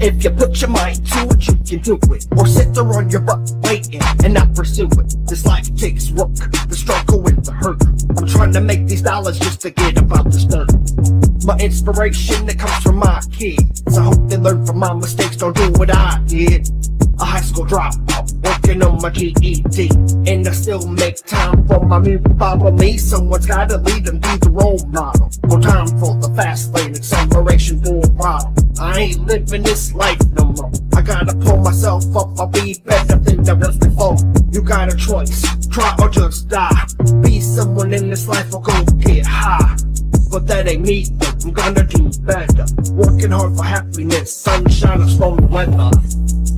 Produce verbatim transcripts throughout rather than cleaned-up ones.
If you put your mind to it, you can do it, or sit there on your butt waiting and not pursue it. This life takes work, the struggle and the hurt. I'm trying to make these dollars just to get about this dirt. My inspiration that comes from my kids, I hope they learn from my mistakes, don't do what I did. A high school dropout, working on my G E D, and I still make time for my music. Follow me, someone's gotta lead them, be the role model. No time for the fast lane, acceleration full throttle. I ain't living this life no more. I gotta pull myself up, I'll be better than I was before. You got a choice, try or just die. Be someone in this life or go get high. But that ain't me, I'm gonna do better. Working hard for happiness, sunshine and slow weather.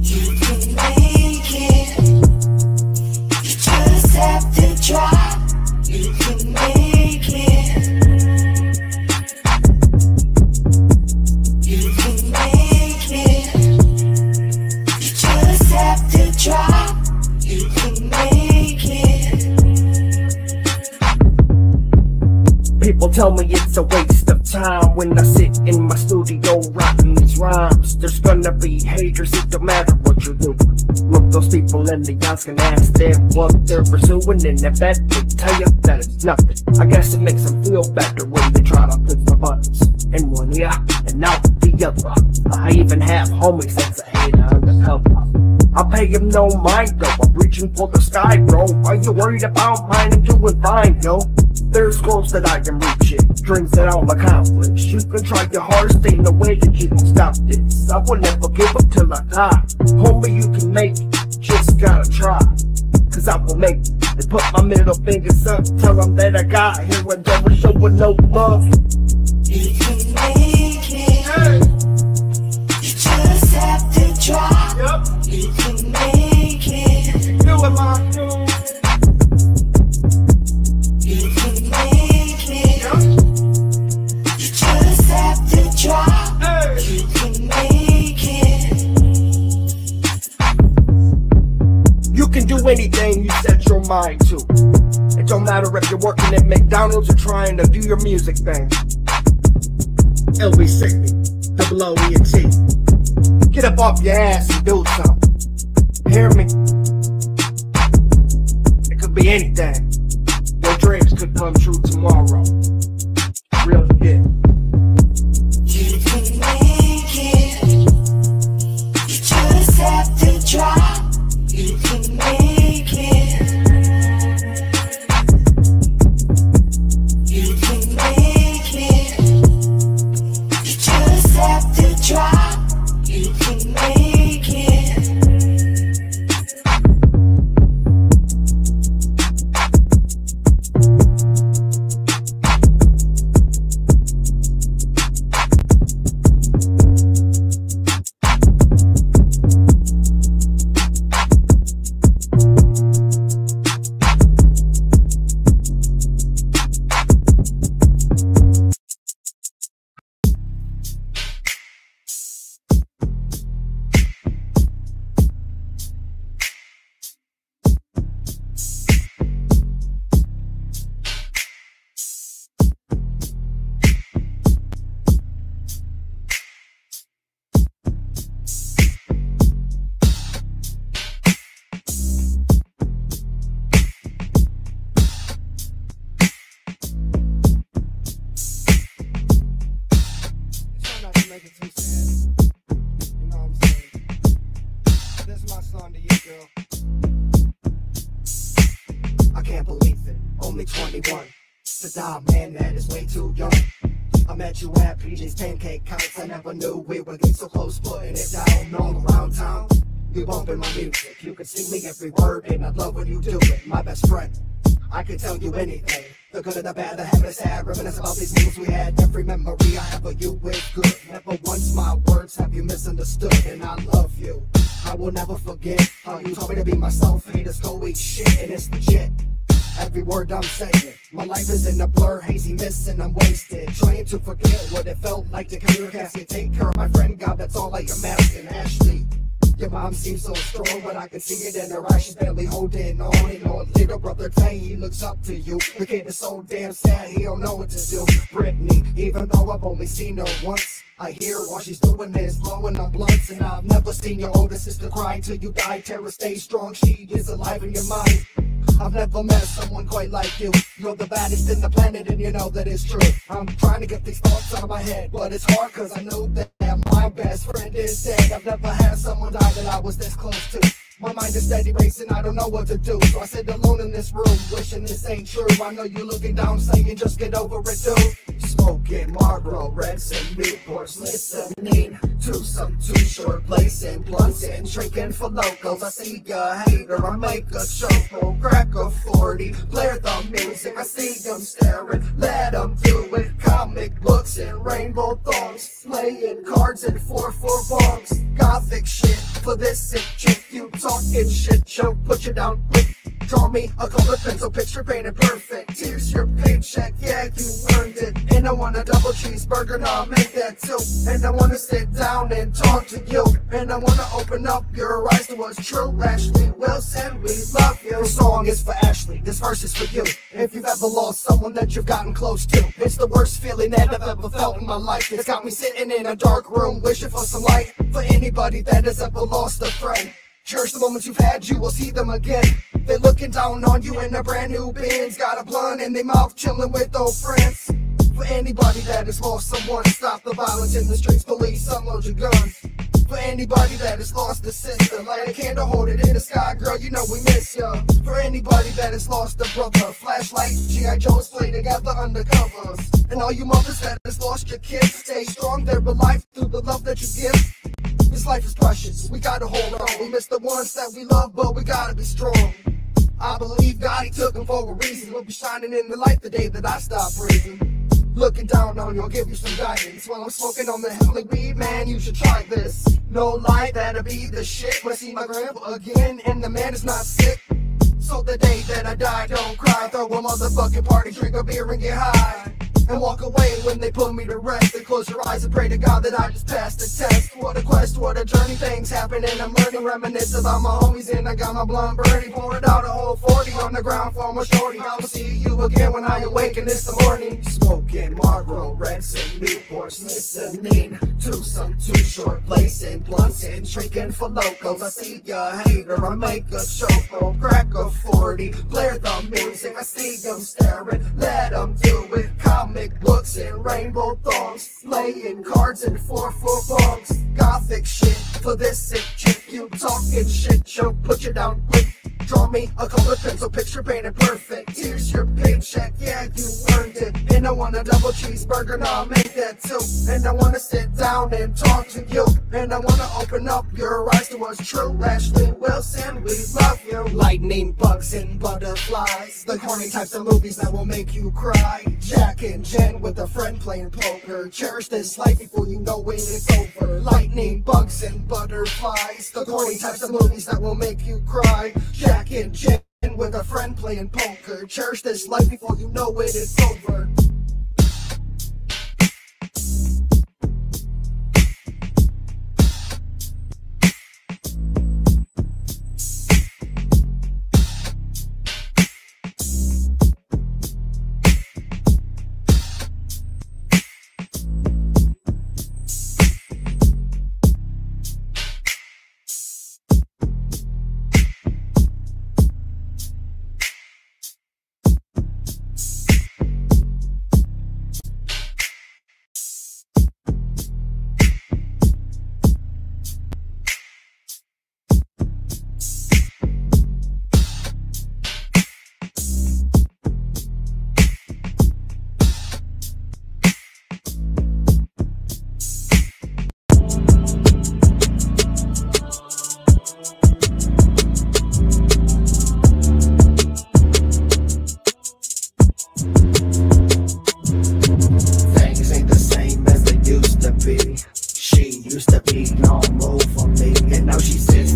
You can make it, you just have to try. You can make it, you can make it, you just have to try. You can make it. People tell me it's a waste of time when I sit in my studio writing these rhymes. There's gonna be haters, it don't matter what you do. Look those people in the eyes and ask them what they're pursuing, and I bet they tell you that it's nothing. I guess it makes them feel better when they try to push my buttons in one ear and out the other. I even have homies that's a hater undercover. I pay him no mind though, I'm reaching for the sky, bro. Are you worried about mine? I'm doing fine, yo. There's goals that I can reach it, dreams that I'll accomplish. You can try your hardest, ain't no way that you can stop this. I will never give up till I die. Homie, you can make it, just gotta try. Cause I will make it, and put my middle fingers up. Tell them that I got here and they will show with no love. You can make it, hey. You just have to try, yep. You can make it, you do it, my dude. Do anything you set your mind to. It don't matter if you're working at McDonald's or trying to do your music thing. L B Sicking, double O E and T. Get up off your ass and do something. Hear me? It could be anything. Your dreams could come true tomorrow. Real shit. You can make it. You just have to try. You can make it. You can make it. You just have to try. You can make twenty-one. To die, man, that is way too young. I met you at P J's Pancake Counts. I never knew we would get so close, putting it down all around town. You bumping my music, you can sing me every word, and I love when you do it. My best friend, I can tell you anything. The good and the bad, the habits had, reminisce about these things we had. Every memory I have of you is good. Never once my words have you misunderstood, and I love you. I will never forget how you told me to be myself. Haters go eat shit, and it's legit. every word I'm saying. My life is in a blur, hazy mist, and I'm wasted, trying to forget what it felt like to carry your casket. Take care of my friend, God, that's all I am asking. Ashley, your mom seems so strong, but I can see it in her eyes, she's barely holding on. And your little brother Tay, he looks up to you. The kid is so damn sad, he don't know what to do. Brittany, even though I've only seen her once, I hear all she's doing is blowing on blunts. And I've never seen your older sister cry till you die. Tara, stay strong, she is alive in your mind. I've never met someone quite like you. You're the baddest in the planet and you know that it's true. I'm trying to get these thoughts out of my head, but it's hard cause I know that my best friend is dead. I've never had someone die that I was this close to. My mind is steady racing, I don't know what to do. So I sit alone in this room, wishing this ain't true. I know you're looking down saying just get over it dude. Smoking Marlboro Reds and Newports, listening to some Too Short, blazing blunts and drinking for locals. I see a hater, I make a shuffle, crack a forty, blare the music. I see them staring, let them do it. Comic books and rainbow thongs, playing cards and four four bombs. Gothic shit for this sick chick, you talking shit, show, put you down quick. Draw me a color pencil picture painted perfect. Here's your paycheck, yeah, you earned it. And I want a double cheeseburger, nah, make that too. And I want to sit down and talk to you. And I want to open up your eyes to what's true. Ashley Wilson, we love you. This song is for Ashley, this verse is for you. If you've ever lost someone that you've gotten close to, it's the worst feeling that I've ever felt in my life. It's got me sitting in a dark room wishing for some light. For anybody that has ever lost a friend, cherish the moments you've had, you will see them again. They're looking down on you in a brand new Benz, got a blunt in their mouth, chilling with old friends. For anybody that has lost someone, stop the violence in the streets, police, unload your guns. For anybody that has lost a sister, light a candle, hold it in the sky, girl, you know we miss ya. For anybody that has lost a brother, flashlight, G I Joes play together undercovers. And all you mothers that has lost your kids, stay strong, they're alive through the love that you give. This life is precious, we gotta hold on. We miss the ones that we love, but we gotta be strong. I believe God, he took them for a reason. We'll be shining in the light the day that I stop breathing. Looking down on you, I'll give you some guidance. While I'm smoking on the heavenly weed, man, you should try this. No lie, that'll be the shit. When I see my grandpa again, and the man is not sick. So the day that I die, don't cry. Throw a motherfucking party, drink a beer and get high. And walk away when they put me to rest. They close your eyes and pray to God that I just passed the test. What a quest, what a journey, things happen and I'm learning. Reminisce about my homies and I got my blunt birdie. Poured out a whole forty on the ground for my shorty. I'll see you again when I awaken this morning. Smoking Marlboro Reds and Newports, listening to some Too Short, blazing blunts and drinking for locals. I see a hater, I make a shuffle, crack a forty, blare the music. I see them staring, let them do it. Comic books and rainbow thongs, playing cards and four four bongs. Gothic shit for this sick chick, you talking shit, she'll put you down quick. Draw me a color pencil picture painted perfect. Here's your paycheck, yeah, you earned it. And I want a double cheeseburger, nah, make that too. And I want to sit down and talk to you. And I want to open up your eyes to what's true. Ashley Wilson, we love you. Lightning bugs and butterflies, the corny types of movies that will make you cry. Jack and Jen with a friend playing poker. Cherish this life before you know when it's over. Lightning bugs and butterflies, the corny types of movies that will make you cry. Jack and Jen with a friend playing poker. Cherish this life before you know it is over.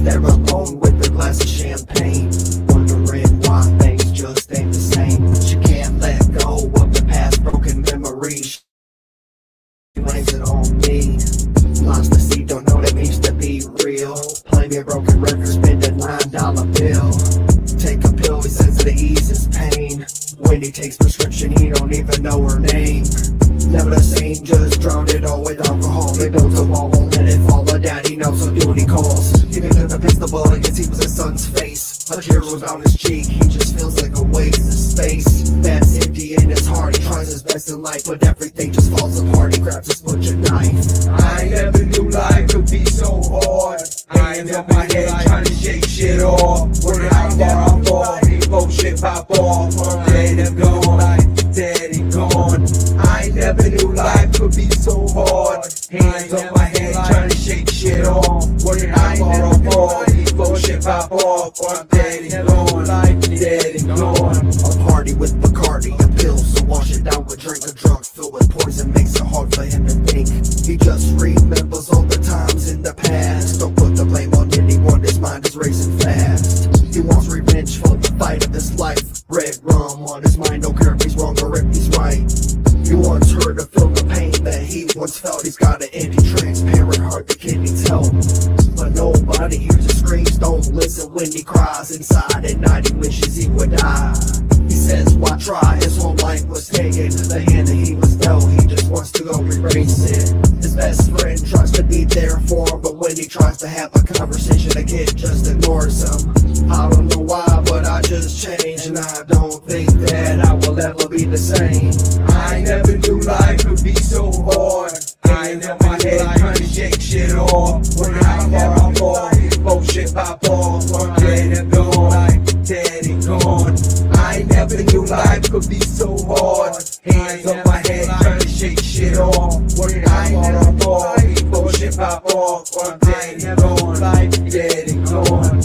There alone with a glass of champagne, wondering why things just ain't the same. son's face, a tear down his cheek, he just feels like a waste of space. That's empty in his heart, he tries his best in life, but everything just falls apart. He grabs his butcher knife. I never knew life could be so hard. I ain't up my head trying to shake shit off. When I got on board, these bullshit pop off. Let him go, like daddy gone. I never knew life could be so hard. Hands up my head trying to shake shit off. When I got on board, these bullshit pop off. Or daddy gone, like daddy gone. A party with Bacardi and pills, so wash it down with drink. A drug filled with poison makes it hard for him to think. He just remembers all the times in the past. Don't put the blame on anyone, his mind is racing fast. He wants revenge for the fight of his life. Red rum on his mind, don't care if he's wrong or if he's right. He wants her to feel the pain that he once felt. He's got an indie transparent heart that can't be told, but nobody hears his screams, don't listen when he cries. Inside at night he wishes he would die. He says why try, his whole life was taken, the hand that he was dealt, he just wants to go erase it. His best friend tries to be there for him, but when he tries to have a conversation, the kid just ignores him. I don't know why, but I just changed, and I don't think that I will ever be the same. I never knew life could be so hard. I ain't up my head trying to shake shit off. When I fall, I fall, this bullshit pop off. I'm dead and gone, like dead and gone. I never knew life could be so hard. Hands up my head trying to shake shit off. When I fall, I fall, this bullshit pop off. I'm dead and gone, like dead and gone.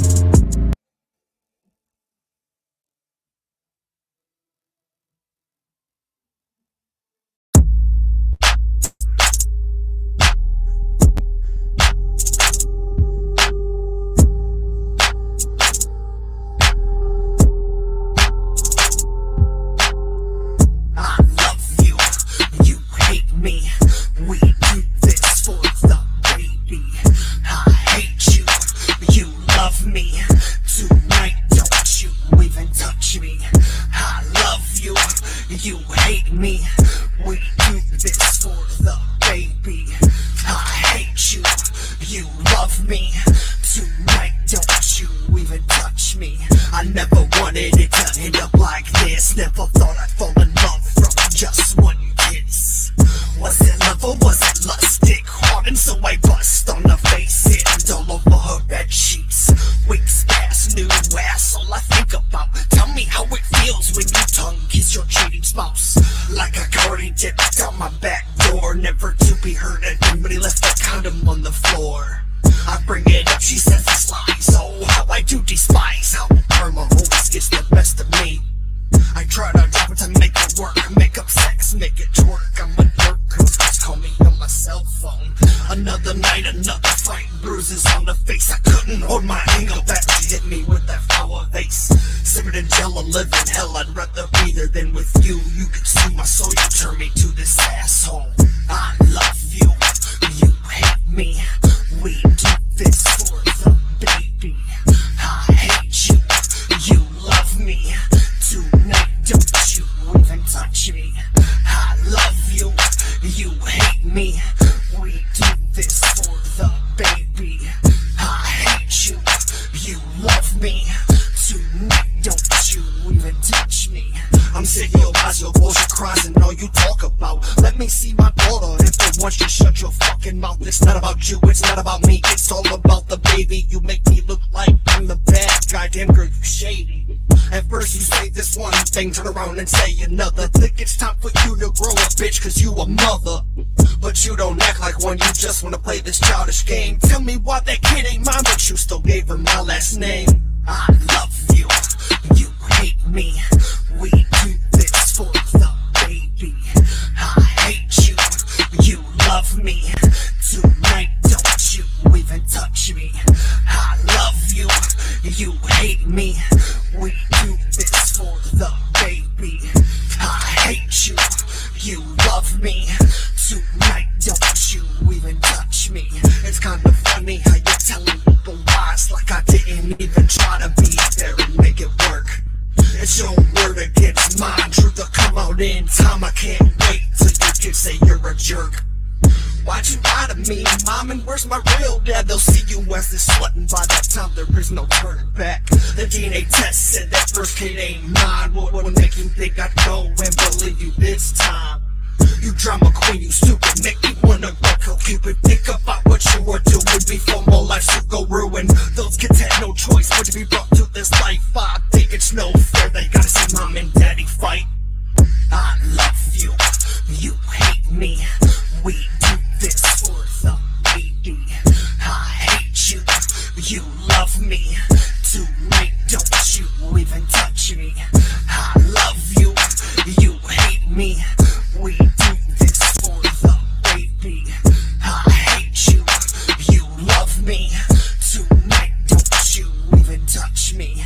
why'd you lie to me? Mom and where's my real dad? They'll see you as this sweating. By that time there is no turning back. The D N A test said that first kid ain't mine. What would make you think I'd go and believe you this time? You drama queen, you stupid, make me wanna go Cupid. Think about what you were doing before more lives you go ruin. Those kids had no choice but to be brought to this life. I think it's no fair, they gotta see mom and daddy fight. I love you, you hate me. We do this for the baby. I hate you, you love me. Tonight, don't you even touch me. I love you, you hate me. We do this for the baby. I hate you, you love me. Tonight, don't you even touch me.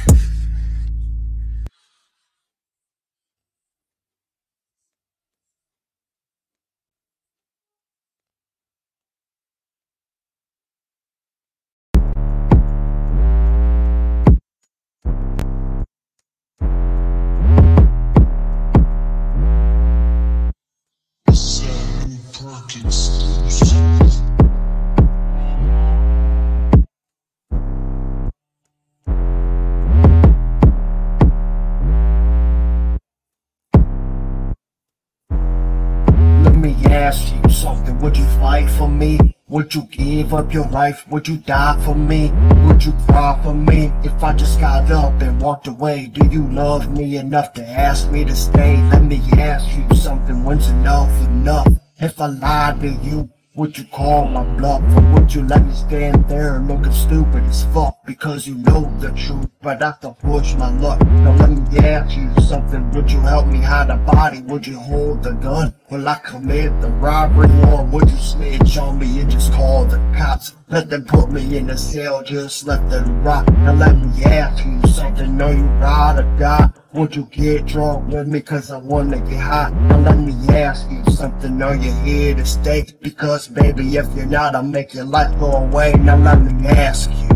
Ask you something, would you fight for me? Would you give up your life? Would you die for me? Would you cry for me? If I just got up and walked away, do you love me enough to ask me to stay? Let me ask you something, when's enough enough? If I lied to you, would you call my bluff? Or would you let me stand there looking stupid as fuck? Because you know the truth, but I have to push my luck. Now let me ask you something, would you help me hide a body? Would you hold the gun? Will I commit the robbery? Or would you snitch on me and just call the cops? Let them put me in a cell, just let them rot. Now let me ask you something, know you ride or die? Would you get drunk with me cause I wanna get high? Now let me ask you something, know you're here to stay? Because baby, if you're not, I'll make your life go away. Now let me ask you.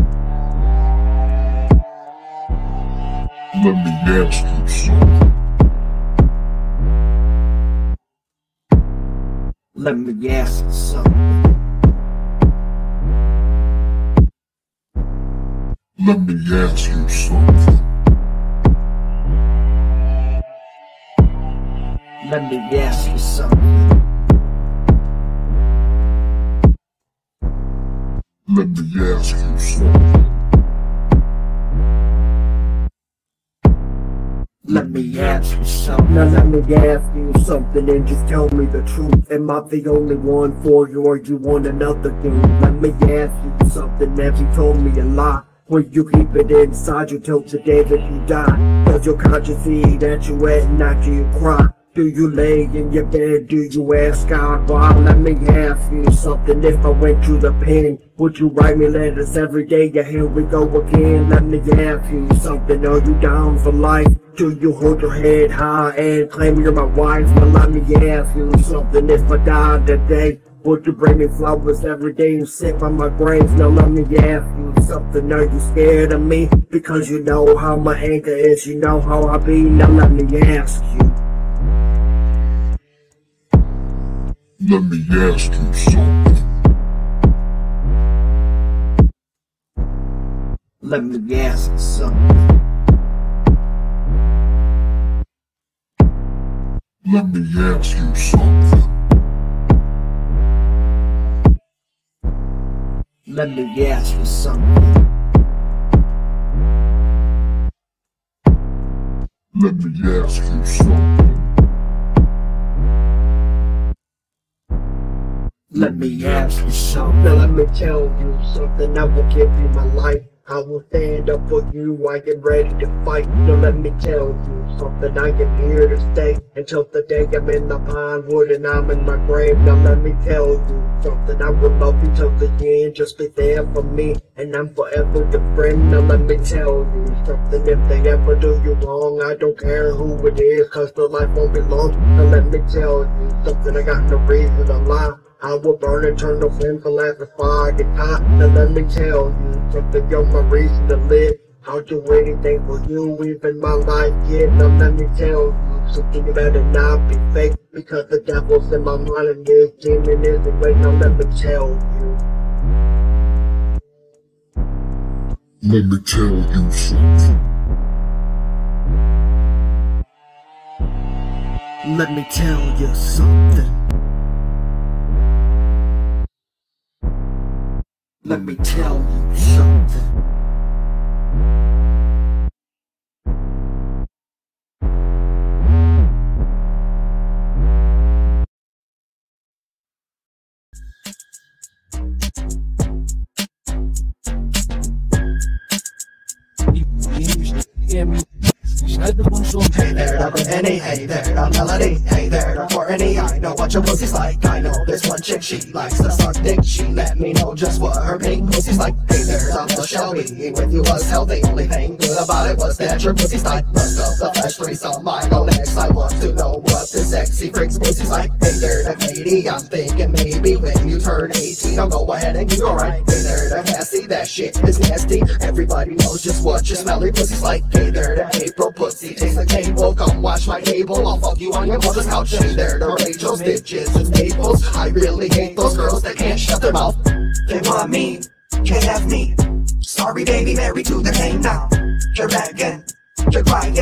Let me ask you something. Let me ask you something. Let me ask you something. Let me ask you something. Let me ask you something. Let me ask you something. Now let me ask you something and just tell me the truth. Am I the only one for you or you want another dude? Let me ask you something, have you told me a lie? Will you keep it inside you till today that you die? Does your conscience see that you at night? Do you cry? Do you lay in your bed? Do you ask God why? Let me ask you something, if I went through the pain, would you write me letters every day? Yeah, here we go again. Let me ask you something, are you down for life? Do you hold your head high and claim you're my wife? Well, let me ask you something, if I die today, would you bring me flowers every day and sit by my grave? Now let me ask you something, are you scared of me? Because you know how my anger is, you know how I be. Now let me ask you. Let me ask you something. Let me ask you something. Let me ask you something. Let me ask you something. Let me ask you something. Let me ask you something. Now let me tell you something. I will give you my life. I will stand up for you. I am ready to fight. Now let me tell you something. I am here to stay until the day I'm in the pine wood and I'm in my grave. Now let me tell you something. I will love you till the end. Just be there for me, and I'm forever your friend. Now let me tell you something. If they ever do you wrong, I don't care who it is, cause the life won't be long. Now let me tell you something. I got no reason to lie. I will burn eternal flame for life if I get hot. Now let me tell you something, you're my reason to live. I'll do anything for you, even my life, yeah. Now let me tell you Something better not be fake, because the devil's in my mind and this demon is the way I'll never tell you. Let me tell you something. Let me tell you something. Let me tell you something. Hey there, I'm any. Hey there, I'm Melody. Hey there, I'm Courtney. I know what your pussy's like. I know this one chick, she likes to suck dick. She let me know just what her pink pussy's like. Hey there, I'm the Shelby. With you was hell. The only thing good about it was that your pussy's tight. Rust up the flesh, threesome, Milo next. I want to know what this sexy freak's pussy's like. Hey there, to Katie, I'm thinking maybe when you turn eighteen, I'll go ahead and you go right. Hey there, to Cassie, that shit is nasty. Everybody knows just what your smelly pussy's like. Hey there, to April, pussy tastes the cable, come watch my cable, I'll fuck you on your mother's couch. Hey there, the Rachel's, bitches and Naples. I really hate those girls that can't shut their mouth. They want me, can't have me. Sorry baby, married to the game now. You're begging, you're crying,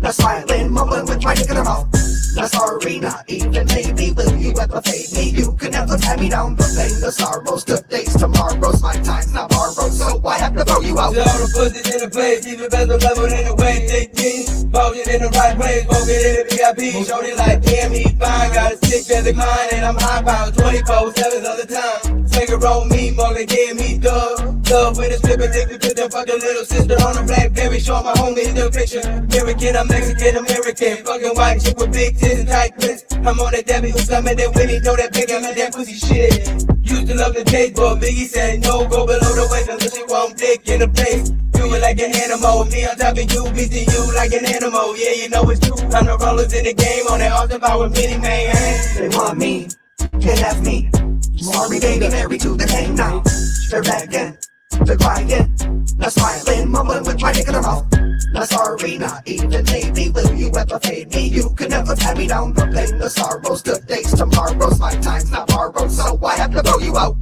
not smiling, mumbling with my dick in her mouth. Not sorry, not even maybe. Will you ever fade me? You can never tie me down. The pain, the sorrows, good days, tomorrows. My time's not borrowed, so I have to throw you out. All the pussies in the place, even better level in the way. Take me, ballin' in the right way, smoking in the V I P. Showed it like, damn, he fine. Got a stick that's like mine, and I'm high about twenty-four seven all the time. Swinger on me, muggin', damn, he dug. Love with a strip, addicted to the fucking little sister on a Blackberry. Show my homie in the picture. American, I'm Mexican, American. Fucking white chick with big tight. I'm on that Debbie who's coming that with me, know that pig, I'm in that pussy shit. Used to love the taste, but Biggie said no, go below the waist unless you want dick in the place. You were like an animal, me on top of you, beating you like an animal. Yeah, you know it's true, I'm the rollers in the game, on that altar power mini man. They want me, can't have me. Sorry baby, married to the game now. They're begging, they're crying, not smiling, mumbling with my dick in her mouth. Not sorry, not even maybe. Will you ever fade me? You can never tie me down. The pain, the sorrows, good days, tomorrows. My time's not borrowed, so I have to throw you out.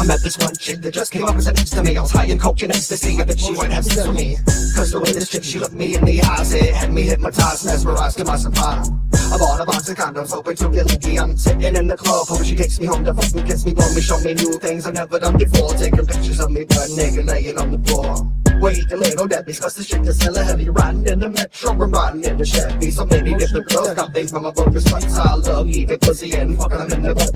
I met this one chick that just came up and said next to me. I was high in coke and ecstasy. I bet she wouldn't have sex with me, cause the way this chick, she looked me in the eyes, it had me hypnotized, mesmerized to my soprano. I bought a box of condoms, hoping to get lucky. I'm sitting in the club, hoping she takes me home to fuck me, kiss me, blow me, show me new things I've never done before. Taking pictures of me, butt naked, laying on the floor. Wait a little, Debbie's, cause this chick is hella heavy. Riding in the metro, I'm riding in the Chevy. So many different girls, got things from my broken spots. I love eating pussy and fucking them in the butt.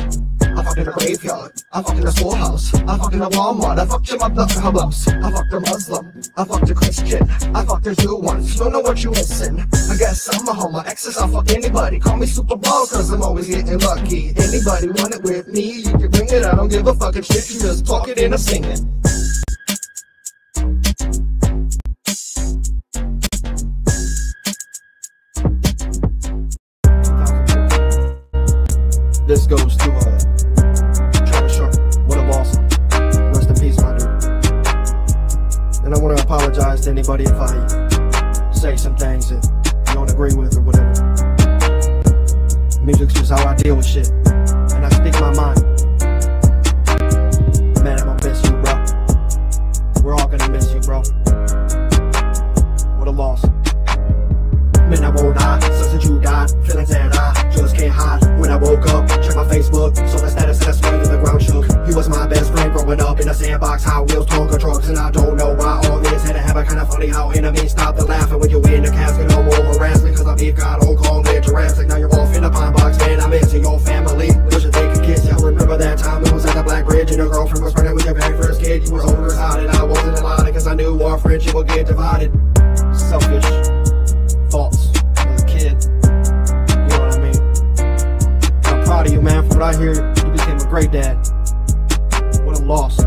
I fucked in a graveyard, I fucked in a schoolhouse, I fucked in a Walmart, I fucked your mother her house. I fucked a Muslim, I fucked a Christian, I fucked a Jew once, don't know what you missing. I guess I'm a homo, exes, I fuck anybody. Call me Super Bowl, cause I'm always getting lucky. Anybody want it with me? You can bring it, I don't give a fucking shit. You just talk it and I'm singing. This goes to uh, Travis Sharp. What a loss. Rest in peace, my dude. And I want to apologize to anybody if I say some things that you don't agree with or whatever. Music's just how I deal with shit, and I speak my mind. Man, I'm gonna miss you, bro. We're all gonna miss you, bro. What a loss. Man, I won't die since you died. Feelings that I just can't hide. When I woke up, checked my Facebook, saw the status and I swear to the ground shook. You was my best friend growing up in a sandbox, high wheels, Tonka trucks, and I don't know why all this had to happen. Kinda funny how enemies stop the laughing when you in the casket. No more harassment, cause I beef got old, call me Jurassic. Now you're off in a pine box, man, I'm missing your family. Wish you take a kiss, y'all remember that time it was at the Black Bridge and your girlfriend was pregnant with your very first kid. You were overexcited, I wasn't allowed it, cause I knew our friendship would get divided. Selfish thoughts as a kid, you know what I mean? I'm proud of you, man. From what I hear, you became a great dad. What a loss. I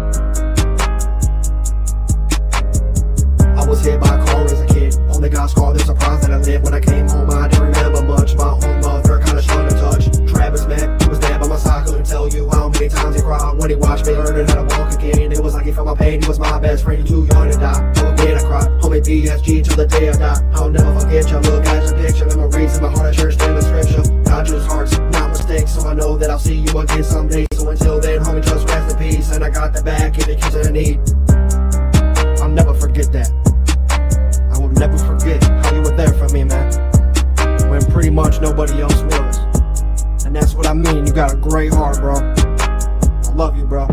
was hit by a car as a kid, only got scarred, the surprise that I lived. When I came home, I didn't remember much. My own mother kinda shunned a touch. Travis, man, he was there by my side, couldn't tell you how many times he cried when he watched been earning how to walk again. It was like he felt my pain, he was my best friend. Too young to die, don't get a cry. Homie B S G till the day I die. I'll never forget you, look at your picture. Memories in my heart, a church stand in scripture. I choose hearts, not mistakes, so I know that I'll see you again someday. So until then, homie, just rest in peace. And I got the back if it keeps in need. I'll never forget that. I will never forget how you were there for me, man, when pretty much nobody else was. And that's what I mean, you got a great heart, bro. I love you, bro.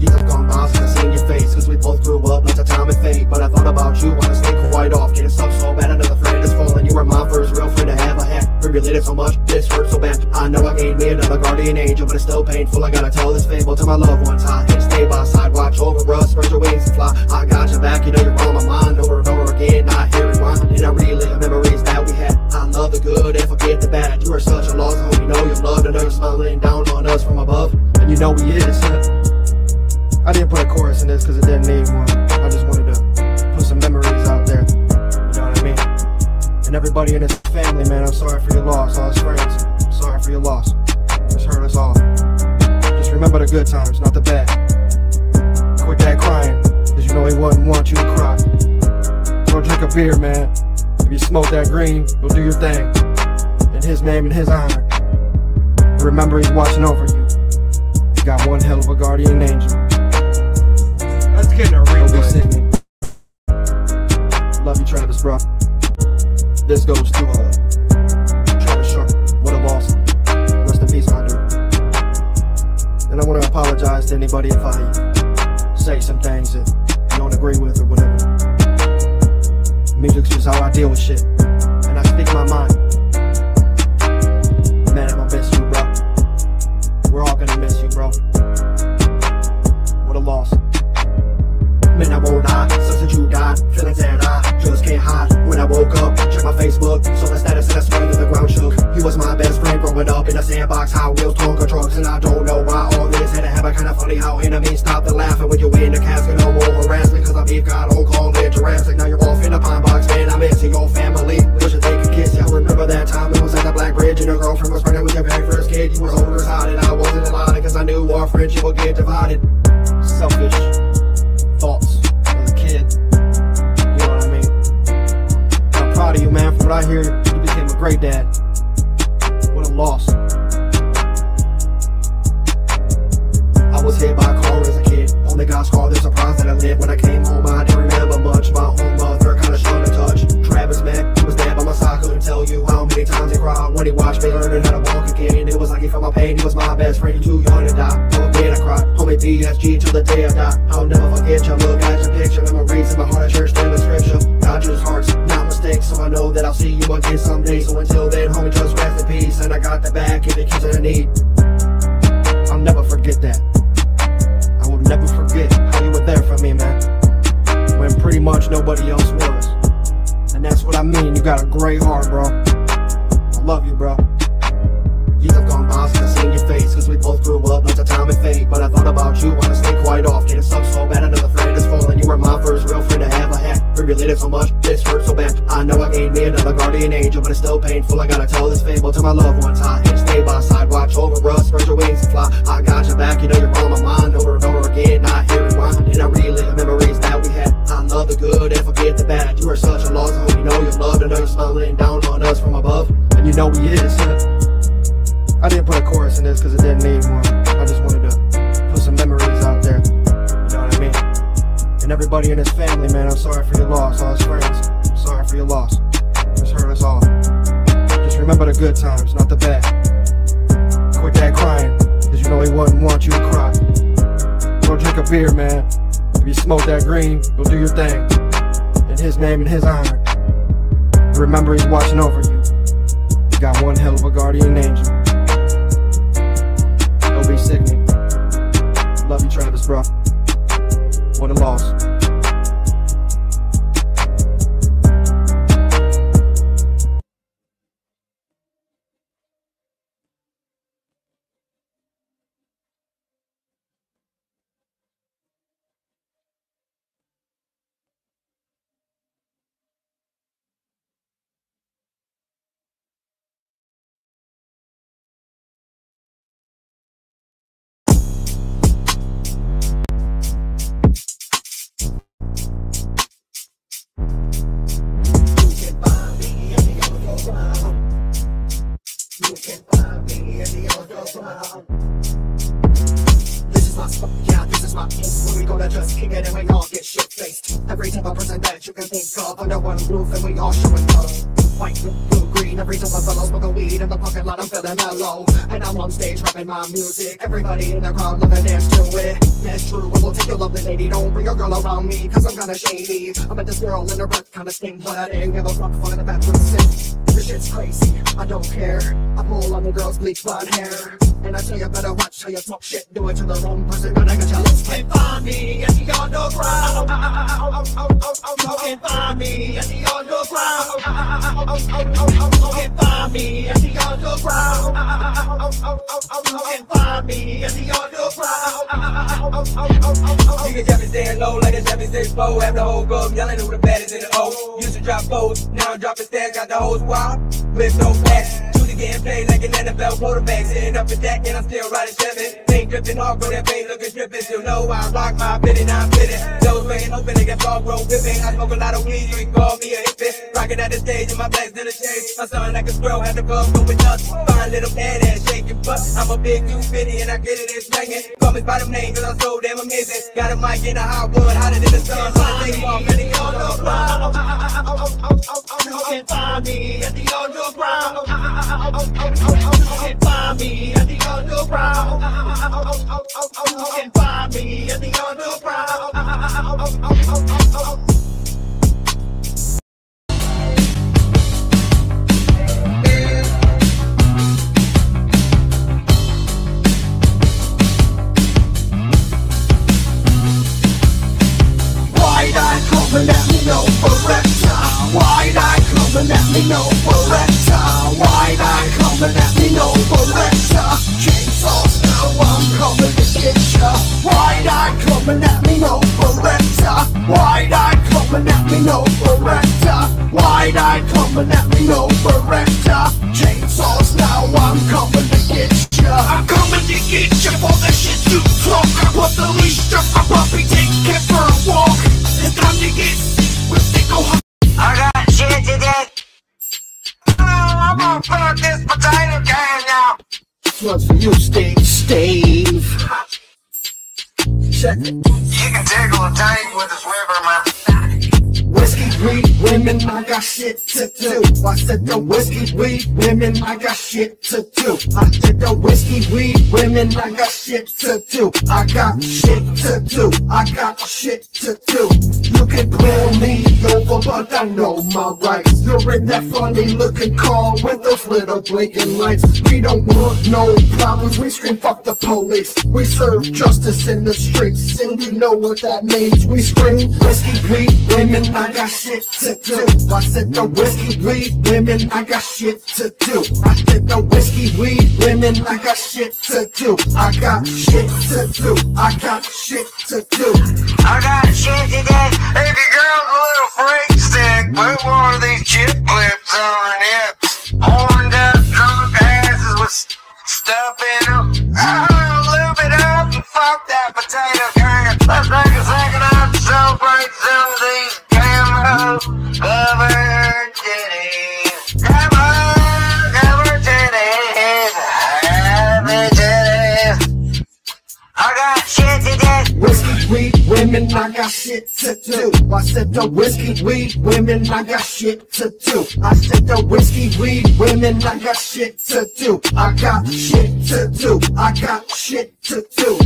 Years have gone by since I've seen your face, cause we both grew up, lots of time and fate. But I thought about you, honestly, quite often. It sucks so bad, another friend has fallen. You were my first real friend I ever had. We related so much, this hurt so bad. I know I gained me another guardian angel, but it's still painful. I gotta tell this fable to my loved ones. I hate to stay by side, watch over us, spread your wings and fly. I got your back, you know you're on my mind. Over and over again, I hear it whine, and I relive memories that we had. I love the good and forget the bad. You are such a loss, I hope you know you're loved. I know you're smiling down on us from above, and you know he is. I didn't put a chorus in this because it didn't need one. I just wanted to put some memories out there, you know what I mean? And everybody in this family, man, I'm sorry for your loss. All his friends, I'm sorry for your loss. It's hurt us all. Just remember the good times, not the bad. Quit that crying, because you know he wouldn't want you to cry. Go drink a beer, man. If you smoke that green, go do your thing. In his name and his honor. And remember, he's watching over you. You got one hell of a guardian angel. Love you, Travis, bro. This goes to uh, Travis Sharp. What a loss. Rest in peace, my dude. And I want to apologize to anybody if I say some things that you don't agree with or whatever. Music's just how I deal with shit, and I speak my mind. Man, I'm gonna miss you, bro. We're all gonna miss you, bro. What a loss. Man, I won't lie, since that you died, feelings that I just can't hide. When I woke up, checked my Facebook, saw my status and I swear that the ground shook. You was my best friend growing up in a sandbox, high wheels, Tonka trucks, and I don't know why all this had to happen. Kinda funny how enemies stopped and laughing when you in the casket. No more harassment, cause I beef got old call it Jurassic. Now you're off in a pine box, man, I'm missing your family. Wish I'd take a kiss, y'all remember that time it was at the Black Bridge and your girlfriend was pregnant with your very first kid. You was overexcited, I wasn't allotted, cause I knew our friendship would get divided. Selfish thoughts as a kid, you know what I mean? I'm proud of you, man. From what I hear, you became a great dad. What a loss. I was hit by a car as a kid. Only got scarred, the surprise that I lived. When I came home, I didn't remember much. My own mother kinda shunned a touch. Travis, man, he was dead by my side. Couldn't tell you how many times he cried when he watched me learning how to walk again. It was like he felt my pain, he was my best friend. Too young to die, don't get a cry. Homie B S G till the day I die. I'll never forget you, look at your picture. Memories in my heart, a church stand in scripture. I choose hearts, not mistakes, so I know that I'll see you again someday. So until then, homie, just rest in peace. And I got the back if it keeps in need. I'll never forget that. I will never forget how you were there for me, man, when pretty much nobody else was. And that's what I mean, you got a great heart, bro. I love you, bro. Years have gone by since I've seen your face, cause we both grew up, lots of time and fate. But I thought about you, honestly, quite often. It sucks so bad, another friend has fallen. You were my first real friend I ever had. We related so much, this hurt so bad. I know I gained me another guardian angel, but it's still painful. I gotta tell this fable to my loved ones. I hate to stay by side, watch over us, spread your wings and fly. I got your back, you know you're on my mind. Over and over again, I hear it whine, and I relive memories that we had. I love the good and forget the bad. You are such a loss, I hope you know you're loved. I know you're smiling down on us from above, and you know he is. I didn't put a chorus in this because it didn't need one. I just wanted to put some memories out there, you know what I mean? And everybody in this family, man, I'm sorry for your loss. All his friends, I'm sorry for your loss. It's hurt us all. Just remember the good times, not the bad. Quit that crying, because you know he wouldn't want you to cry. Go drink a beer, man. If you smoke that green, go do your thing. In his name and his honor. And remember, he's watching over you. You got one hell of a guardian angel. L B Sickening. Love you, Travis, bro. What a loss. This is my spot, yeah, this is my place. Where we gonna just kick it and we all get shit-faced. Every single person that you can think of under one roof, and we all showing love. White, blue, green, every single fellow smoking weed in the parking lot, I'm feeling mellow. And I'm on stage rapping my music, everybody in the crowd loving dance to it. That's true, I will take your lovely lady, don't bring your girl around me, cause I'm kinda shady. I'm at this girl in her breath, kinda sting, but I didn't give a fuck for the bathroom sink. This shit's crazy, I don't care. I pull on the girl's bleach blonde hair, and I tell you better watch how you talk shit, do it to the wrong person, but I got your lips. Can't find me, and you're on the ground. Can't find me, and you're on the ground. Oh, oh, oh, oh, and find me at the underground. Oh, oh, oh, oh, and find me at the underground. Niggas have been staying low like a seven six four. Have the whole club yelling who the baddest in the O. Used to drop foes, now I'm dropping stacks. Got the whole squad with no flash. Shooting getting played like an N F L quarterback. Sitting up attack and I'm still riding seven. Ain't dripping hard, but that pain looking stripping. Still know I rock my fitting, I'm fitting. Those ain't open, they got fall grown whipping. I smoke a lot of weed, you ain't call me a hippie. Rocking at the stage in my back. In the shade, my son like a squirrel had the club going nuts. Fine little bad ass shaking, but I'm a big two fifty and I get it, it's swinging. Call me by them names cause I'm so damn amazing. Got a mic in a hot wood, hotter than the sun. I think I'm at the underground. Can't find me at the underground. Can't find me at the underground. Can't find me at the underground. Why'd I come and let me know forever? Why'd I come and let me know forever? Why'd I come and let me know forever? Chainsaws now, I'm coming to get ya. Why'd I come and let me know forever? Why'd I come and let me know forever? Why'd I come and let me know forever? Chainsaws now, I'm coming to get ya. I'm coming to get ya for the shit you talk. I put the leash up, I'm popping dick, can't for a walk. It's time to get sick with sick go home. I got shit to get. Oh, I'm gonna put on this potato can now. What's for you, Steve? Steve. Check it. You can tickle a tank with this river, man. Whiskey, weed, women, I got shit to do. I said the whiskey, weed, women, I got shit to do. I said the whiskey, weed, women, I got shit to do. I got shit to do. I got shit to do. You can grill me over, but I know my rights. You're in that funny looking car with those little blinking lights. We don't want no problems, we scream fuck the police. We serve justice in the streets, and you know what that means. We scream whiskey, weed, women, I got shit to do. I said the whiskey, weed, women, I got shit to do. I said the whiskey, weed, women, I got shit to do. I got shit to do. I got shit to do. I got shit to do. If your girl's a little freak stick, put one of these chip clips on her hips. Horned up, drunk asses with st stuff in them. I'll lube it up and fuck that potato can. Let's take a second out to celebrate some of these camo covered titties. Camo covered titties. Happy titties. I got shit to do. Whiskey, weed, women, I got shit to do. I said the whiskey, weed, women, I got shit to do. I said the whiskey, weed, women, I got shit to do. I got shit to do. I got shit to do.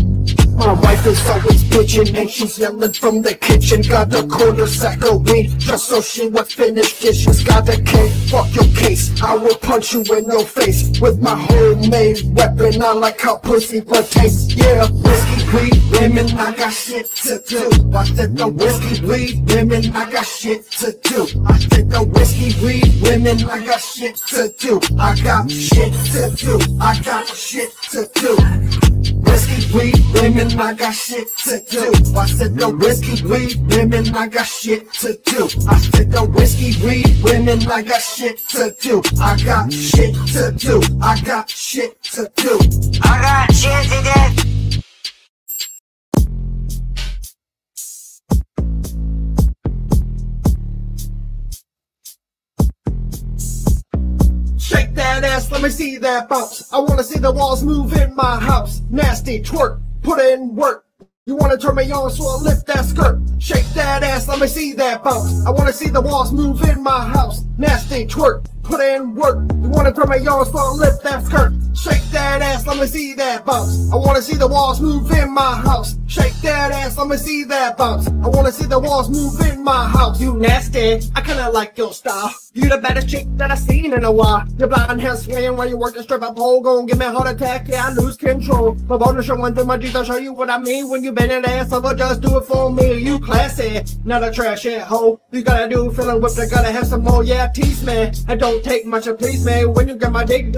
My wife is always bitching and she's yelling from the kitchen. Got a quarter sack of weed just so she would finish dishes. Got a cake, fuck your case, I will punch you in your face with my homemade weapon. I like how pussy but taste. Yeah, whiskey, weed, women, I got shit to do. I said the whiskey, weed, women, I got shit to do. I said the whiskey, weed, women, I got shit to do. I got shit to do. I got shit to do. Whiskey, weed, women, I got shit to do. I said the whiskey, weed, women, I got shit to do. I said the whiskey, weed, women, I got shit to do. I got shit to do. I got shit to do. I got shit to do. Shake that ass pops, let me see that bounce. I wanna see the walls move in my house. Nasty twerk, put in work. You wanna turn me on, so I'll lift that skirt. Shake that ass, let me see that bounce. I wanna see the walls move in my house. Nasty twerk, put in work. You wanna turn me on, so I'll lift that skirt. Shake that ass, let me see that bounce. I wanna see the walls move in my house. Shake that ass, let me see that bounce. I wanna see the walls move in my house. You nasty, I kinda like your style. You the baddest chick that I've seen in a while. Your blonde hair swaying while you work the strip up pole. Gon' give me a heart attack, yeah, I lose control. My boner showing through my jeans, I'll show you what I mean. When you bend an ass over, just do it for me. You classy, not a trash shit hoe. You gotta do feeling whipped, I gotta have some more, yeah, tease me. It don't take much to please me when you got my dick.